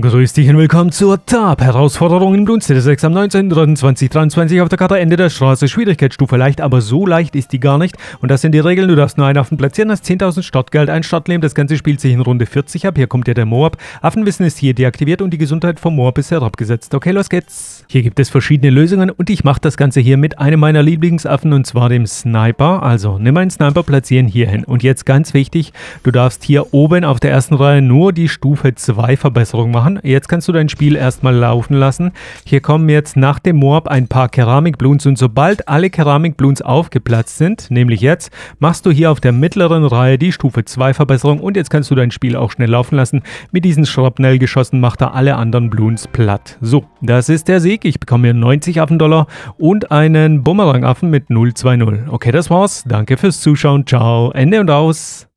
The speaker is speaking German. Grüß dich und willkommen zur TAP. Herausforderung im Dunste des 6 am 19.03.2023 auf der Karte Ende der Straße. Schwierigkeitsstufe leicht, aber so leicht ist die gar nicht. Und das sind die Regeln. Du darfst nur einen Affen platzieren, hast 10.000 Startgeld, ein Startleben. Das Ganze spielt sich in Runde 40 ab. Hier kommt ja der Moab. Affenwissen ist hier deaktiviert und die Gesundheit vom Moab ist herabgesetzt. Okay, los geht's. Hier gibt es verschiedene Lösungen und ich mache das Ganze hier mit einem meiner Lieblingsaffen und zwar dem Sniper. Also nimm einen Sniper, platzieren hierhin. Und jetzt ganz wichtig, du darfst hier oben auf der ersten Reihe nur die Stufe 2 Verbesserung machen. Jetzt kannst du dein Spiel erstmal laufen lassen. Hier kommen jetzt nach dem Moab ein paar Keramikbloons und sobald alle Keramikbloons aufgeplatzt sind, nämlich jetzt, machst du hier auf der mittleren Reihe die Stufe 2 Verbesserung und jetzt kannst du dein Spiel auch schnell laufen lassen. Mit diesen Schrapnellgeschossen macht er alle anderen Bloons platt. So, das ist der Sieg. Ich bekomme hier 90 Affendollar und einen Bumerangaffen mit 020. Okay, das war's. Danke fürs Zuschauen. Ciao. Ende und aus.